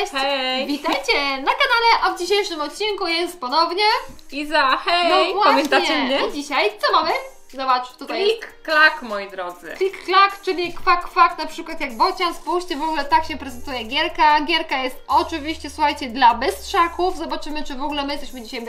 Cześć! Hej! Witajcie na kanale, a w dzisiejszym odcinku jest ponownie Iza, hej! No właśnie, pamiętacie mnie? I dzisiaj co mamy? Zobacz, tutaj klik, klak, moi drodzy. Klik, klak, czyli kwak, kwak, na przykład jak bocian. Spójrzcie, w ogóle tak się prezentuje gierka. Gierka jest oczywiście, słuchajcie, dla bystrzaków. Zobaczymy, czy w ogóle my jesteśmy dzisiaj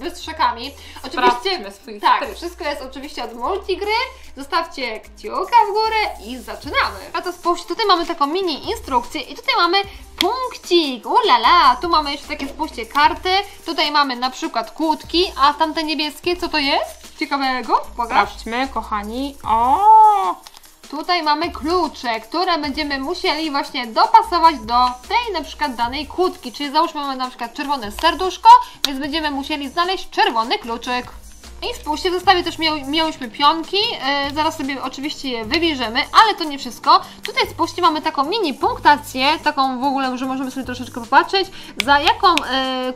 bystrzakami. Oczywiście, tak, wszystko jest oczywiście od multigry. Zostawcie kciuka w górę i zaczynamy. A to spójrzcie, tutaj mamy taką mini instrukcję i tutaj mamy punkcik, ulala, tu mamy jeszcze takie, spójrzcie, karty. Tutaj mamy na przykład kłódki, a tamte niebieskie, co to jest? Ciekawego? Pokaż. Sprawdźmy, kochani. O! Tutaj mamy klucze, które będziemy musieli właśnie dopasować do tej na przykład danej kłódki. Czyli załóżmy, mamy na przykład czerwone serduszko, więc będziemy musieli znaleźć czerwony kluczyk. I spójrzcie, w zestawie też miałyśmy pionki, zaraz sobie oczywiście je wybierzemy, ale to nie wszystko. Tutaj spójrzcie, mamy taką mini punktację, taką w ogóle, że możemy sobie troszeczkę popatrzeć, za jaką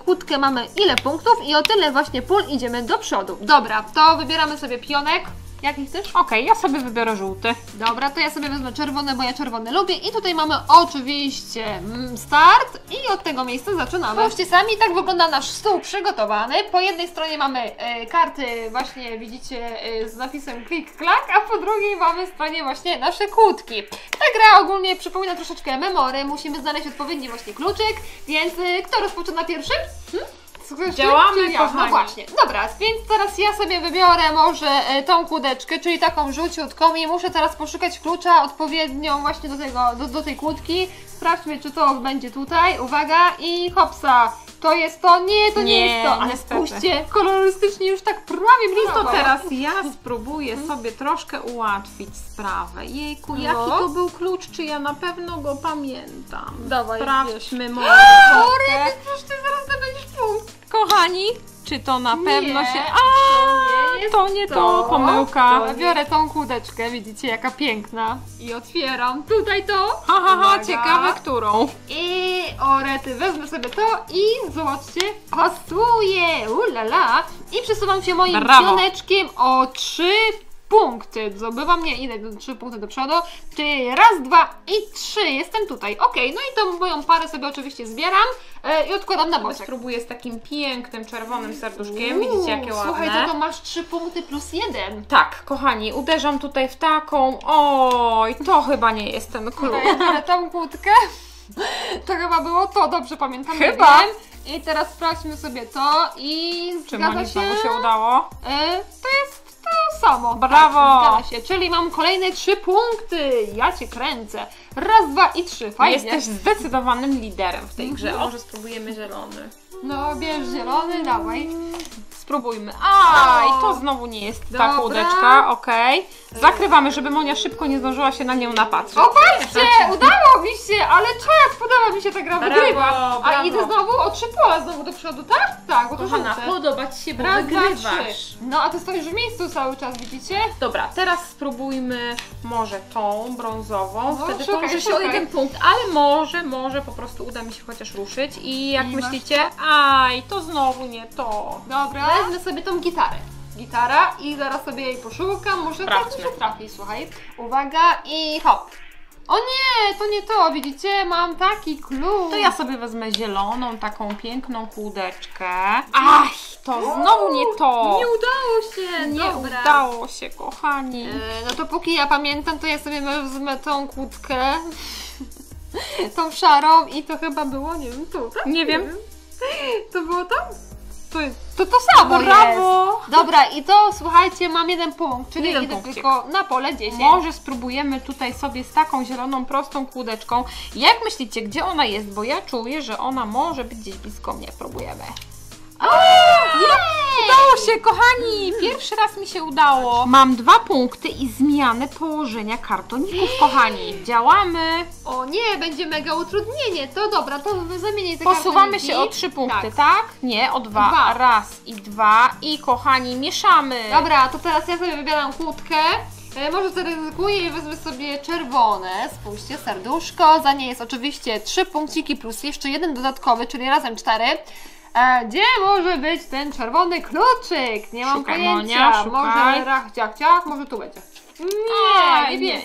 kłódkę mamy ile punktów i o tyle właśnie pól idziemy do przodu. Dobra, to wybieramy sobie pionek. Jaki chcesz? Okej, ja sobie wybiorę żółty. Dobra, to ja sobie wezmę czerwony, bo ja czerwony lubię. I tutaj mamy oczywiście start i od tego miejsca zaczynamy. Spójrzcie sami, tak wygląda nasz stół przygotowany. Po jednej stronie mamy karty, właśnie widzicie, z napisem klik, klak, a po drugiej mamy stronie właśnie nasze kłódki. Ta gra ogólnie przypomina troszeczkę memory, musimy znaleźć odpowiedni właśnie kluczyk, więc kto rozpoczyna pierwszy? Działamy, kochani. No właśnie, dobra, więc teraz ja sobie wybiorę może tą kłódeczkę, czyli taką żółciutką i muszę teraz poszukać klucza odpowiednią właśnie do tej kłódki. Sprawdźmy, czy to będzie tutaj, uwaga, i hopsa, to jest to, nie, to nie jest to, ale spójrzcie, kolorystycznie już tak prawie blisko. To teraz ja spróbuję sobie troszkę ułatwić sprawę. Jejku, no, jaki to był klucz, czy ja na pewno go pamiętam? Dawaj, sprawdźmy może. Kory, przecież ty zaraz zdobędziesz punkt. Kochani, czy to na pewno się... A, to nie to, pomyłka. Biorę tą kłódeczkę, widzicie, jaka piękna. I otwieram tutaj to. Haha, ciekawe którą. I orety, wezmę sobie to i zobaczcie, pasuje, ulala. I przesuwam się moim pioneczkiem o 3 punkty. Zdobywam, nie, idę 3 punkty do przodu, czyli raz, 2 i 3. Jestem tutaj, okej, no i tą moją parę sobie oczywiście zbieram i odkładam na boczek. Spróbuję z takim pięknym, czerwonym serduszkiem, widzicie jakie ładne. Słuchaj, to masz 3 punkty plus 1. Tak, kochani, uderzam tutaj w taką, oj, to chyba nie jest ten klucz. Ale tą kłódkę, to chyba było to, dobrze pamiętam. Chyba. I teraz sprawdźmy sobie to i zgadza się. Czy Moni się udało? To jest to samo. Brawo! Tak, zgadza się. Czyli mam kolejne 3 punkty. Ja cię kręcę. Raz, 2 i 3. Fajnie. Jesteś zdecydowanym liderem w tej grze. Może spróbujemy zielony. No, bierz zielony, dawaj. Spróbujmy. I to znowu nie jest ta kłódeczka, okej. Zakrywamy, żeby Monia szybko nie zdążyła się na nią napatrzeć. O, patrzcie, udało mi się, ale czas, podoba mi się ta gra, wygrywa. A idę znowu o 3 pola znowu do przodu, tak? Tak, bo to żółte. Podoba Ci się, bo wygrywasz. No, a Ty stoisz w miejscu cały czas, widzicie? Dobra, teraz spróbujmy może tą brązową, wtedy położę się o 1 punkt, ale może po prostu uda mi się chociaż ruszyć. I jak myślicie? Aj, to znowu nie to. Dobra. Wezmę sobie tą gitarę. Gitara i zaraz sobie jej poszukam. Może tak się trafi, słuchaj. Uwaga i hop. O nie, to nie to, widzicie? Mam taki klucz. To ja sobie wezmę zieloną, taką piękną kółdeczkę. Ach, to znowu nie to. Nie udało się. Nie udało się, kochani. No to póki ja pamiętam, to ja sobie wezmę tą kłódkę. Tą szarą i to chyba było, nie wiem, tu. Tak? Nie wiem. To było to? To samo jest. Dobra, i to, słuchajcie, mam 1 punkt, czyli idę tylko na pole 10. Może spróbujemy tutaj sobie z taką zieloną, prostą kłódeczką. Jak myślicie, gdzie ona jest? Bo ja czuję, że ona może być gdzieś blisko mnie. Próbujemy. Udało się, kochani! Pierwszy raz mi się udało. Mam 2 punkty i zmianę położenia kartoników, kochani. Działamy. O nie, będzie mega utrudnienie. To dobra, to zamienię te kartoniki. Posuwamy się o 3 punkty, tak? Nie, o 2. Raz i 2. I kochani, mieszamy. Dobra, to teraz ja sobie wybieram kłódkę. Może zaryzykuję i wezmę sobie czerwone, spójrzcie, serduszko. Za nie jest oczywiście 3 punkciki plus jeszcze 1 dodatkowy, czyli razem 4. Gdzie może być ten czerwony kluczyk? Nie mam pojęcia. Może tu będzie.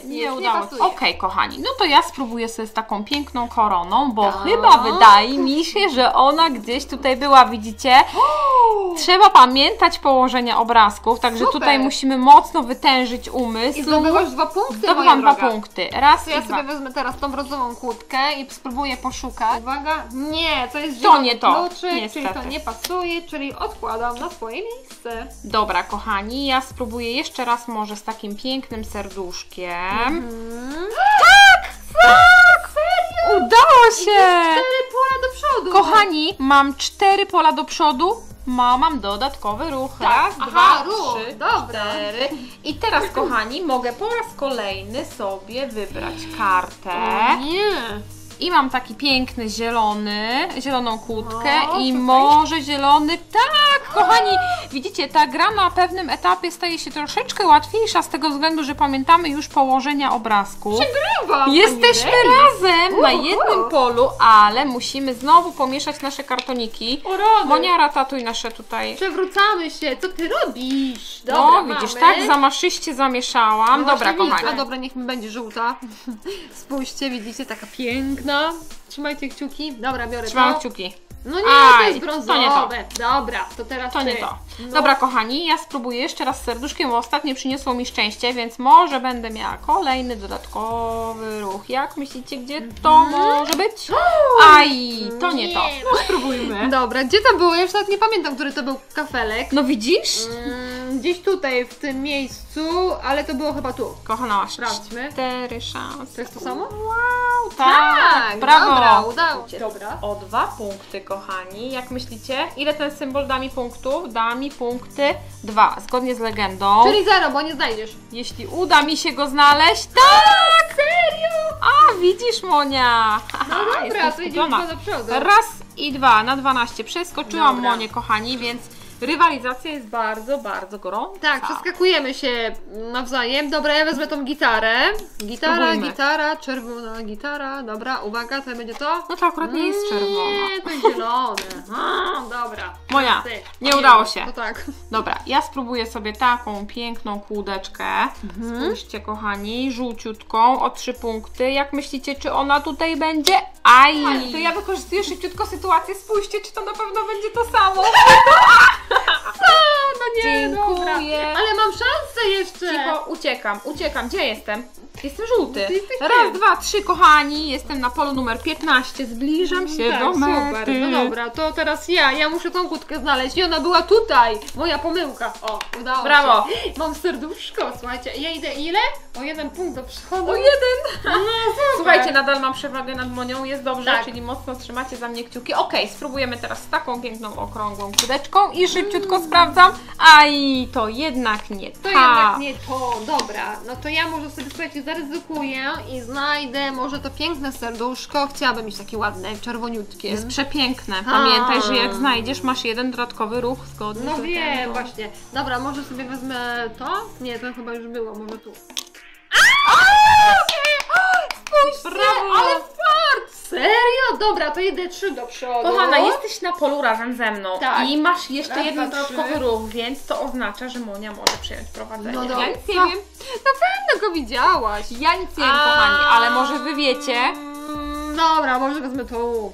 Nie udało się. Okej, kochani, no to ja spróbuję sobie z taką piękną koroną, bo chyba wydaje mi się, że ona gdzieś tutaj była, widzicie? Trzeba pamiętać położenie obrazków, także tutaj musimy mocno wytężyć umysł. I zdobyłaś 2 punkty, zdobyłam 2 punkty. Raz ja sobie wezmę teraz tą brązową kłódkę i spróbuję poszukać. Uwaga, nie, to jest to nie to, czyli to nie pasuje, czyli odkładam na swoje miejsce. Dobra, kochani, ja spróbuję jeszcze raz może z takim pięknym serduszkiem. Tak! Serio? Udało się! I to jest 4 pola do przodu. Kochani, mam 4 pola do przodu. Mam dodatkowy ruch. Raz, dwa, trzy, cztery. I teraz, kochani, mogę po raz kolejny sobie wybrać kartę. I mam taki piękny zielony, zieloną kłódkę i może zielony, tak, kochani, widzicie, ta gra na pewnym etapie staje się troszeczkę łatwiejsza z tego względu, że pamiętamy już położenia obrazku. Przegrywam! Jesteśmy razem na jednym polu, ale musimy znowu pomieszać nasze kartoniki. Monia, ratatuj nasze tutaj. Przewrócamy się, co ty robisz? Dobra, no, widzisz, tak zamaszyście zamieszałam. No, dobra, kochani. A dobra, niech mi będzie żółta. Spójrzcie, widzicie, taka piękna. No, trzymajcie kciuki. Dobra, biorę. Trzymam kciuki. No nie, to jest brązowe. To nie to. Dobra, to teraz to nie to. No. Dobra, kochani, ja spróbuję jeszcze raz z serduszkiem, bo ostatnio przyniosło mi szczęście, więc może będę miała kolejny dodatkowy ruch. Jak myślicie, gdzie to może być? To nie to. No spróbujmy. Dobra, gdzie to było? Ja już nawet nie pamiętam, który to był kafelek. No widzisz? Gdzieś tutaj, w tym miejscu, ale to było chyba tu. Kochana, sprawdźmy. 4 szanse. To jest to samo? Wow, tak, brawo. Dobra, udało się. Dobra. O 2 punkty, kochani. Jak myślicie, ile ten symbol da mi punktów? Da mi punkty 2, zgodnie z legendą. Czyli 0, bo nie znajdziesz. Jeśli uda mi się go znaleźć, tak! Serio? A, widzisz, Monia. No dobra, to idziemy do przodu. Raz i dwa, na 12 przeskoczyłam Monię, kochani, więc rywalizacja jest bardzo, bardzo gorąca. Tak, przeskakujemy się nawzajem. Dobra, ja wezmę tą gitarę. Gitara, czerwona gitara. Dobra, uwaga, to będzie to? No to akurat nie jest czerwona. Nie, to jest zielone. Dobra. Moja, nie udało się. No tak. Dobra, ja spróbuję sobie taką piękną kółdeczkę. Spójrzcie, kochani, żółciutką o 3 punkty. Jak myślicie, czy ona tutaj będzie? To ja wykorzystuję szybciutko sytuację. Spójrzcie, czy to na pewno będzie to samo. Dziękuję. Ale mam szansę jeszcze. Cicho, uciekam. Gdzie jestem? Jestem żółty. Raz, dwa, trzy, kochani. Jestem na polu numer 15. Zbliżam się do mety. Super. No dobra, to teraz ja muszę tą kłódkę znaleźć. I ona była tutaj. Moja pomyłka. O, udało się. Mam serduszko, słuchajcie. Ja idę ile? O 1 punkt do przodu. O 1! No, słuchajcie, nadal mam przewagę nad Monią. Jest dobrze, czyli mocno trzymacie za mnie kciuki. Okej, spróbujemy teraz z taką piękną, okrągłą kódeczką i szybciutko sprawdzam. To jednak nie to. Dobra, no to ja może sobie, słuchajcie, zaryzykuję i znajdę może to piękne serduszko. Chciałabym mieć takie ładne, czerwoniutkie. Jest przepiękne. Pamiętaj, że jak znajdziesz, masz 1 dodatkowy ruch zgodny. No wiem, właśnie. Dobra, może sobie wezmę to? Nie, to chyba już było, może tu. Spójrzcie, ale fart! Serio? Dobra, to jedę 3 do przodu. Kochana, jesteś na polu razem ze mną i masz jeszcze 1 dodatkowy ruch, więc to oznacza, że Monia może przejąć prowadzenie. No ja nic nie wiem. Na pewno go widziałaś. Ja nic nie wiem, kochani, ale może wy wiecie. Dobra, może wezmę tu.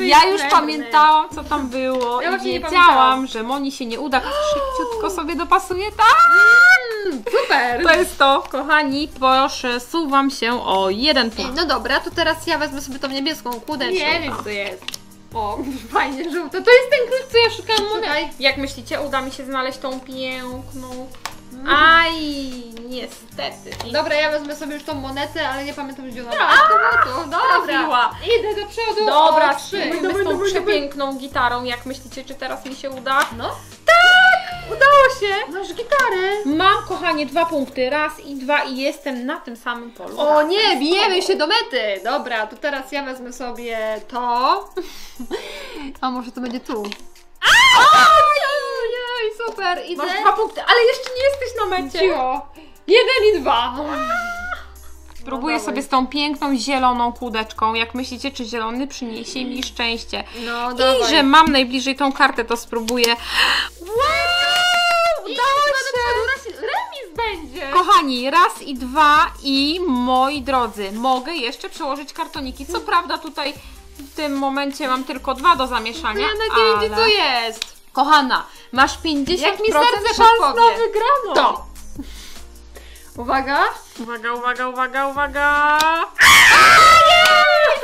Ja już pamiętałam, co tam było i wiedziałam, że Moni się nie uda. Szybciutko sobie dopasuje, super! To jest to, kochani, przesuwam się o 1 punkt. No dobra, to teraz ja wezmę sobie tą niebieską kłódeczkę. Nie wiem, co to jest. O, fajnie żółte. To jest ten klik, co ja szukałam. Jak myślicie, uda mi się znaleźć tą piękną? Niestety. Dobra, ja wezmę sobie już tą monetę, ale nie pamiętam, gdzie ona była. Dobra, idę do przodu. Dobra, z tą przepiękną gitarą. Jak myślicie, czy teraz mi się uda? No. Udało się! Masz gitarę! Mam, kochanie, 2 punkty. Raz i dwa i jestem na tym samym polu. O nie, bijemy się do mety! Dobra, to teraz ja wezmę sobie to. A może to będzie tu? Ojej, super! Idę. Masz 2 punkty, ale jeszcze nie jesteś na mecie! Cicho. 1 i 2! Spróbuję sobie z tą piękną, zieloną kółdeczką. Jak myślicie, czy zielony przyniesie mi szczęście? No, że mam najbliżej tą kartę, to spróbuję. Udało będzie. Kochani, raz i dwa i moi drodzy, mogę jeszcze przełożyć kartoniki. Co prawda tutaj w tym momencie mam tylko dwa do zamieszania, ale... Ja nie wiem, co jest. Kochana, masz 50% jak mi serce szans na wygraną. To. Uwaga. Uwaga, uwaga, uwaga, uwaga.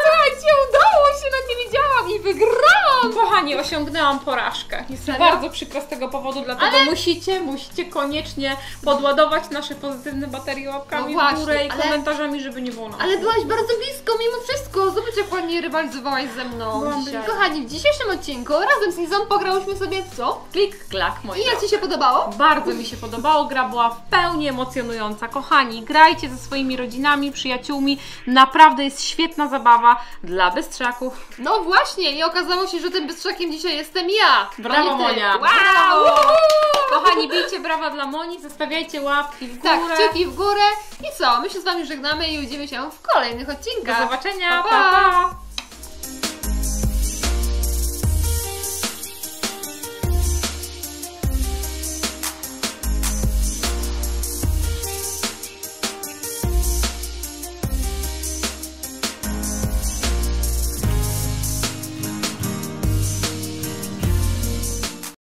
Słuchajcie, udało się, na nie widziałam i wygrałam. Kochani, osiągnęłam porażkę. Jest bardzo przykro z tego powodu, dlatego musicie koniecznie podładować nasze pozytywne baterie łapkami w górę i komentarzami, żeby nie było nas. Ale byłaś bardzo blisko mimo wszystko. Zobacz, jak ładnie rywalizowałaś ze mną. Kochani, w dzisiejszym odcinku razem z Izą pograłyśmy sobie w co? Klik, klak, moi drodzy. I jak Ci się podobało? Bardzo mi się podobało. Gra była w pełni emocjonująca. Kochani, grajcie ze swoimi rodzinami, przyjaciółmi. Naprawdę jest świetna zabawa dla bystrzaków. No właśnie, i okazało się, że tym bystrzakiem dzisiaj jestem ja. Brawo, Monia! Wow! Kochani, bijcie brawa dla Moni, zostawiajcie łapki w górę. Tak, kciuki w górę. I co? My się z Wami żegnamy i widzimy się w kolejnych odcinkach. Do zobaczenia! Pa, pa. Pa, pa.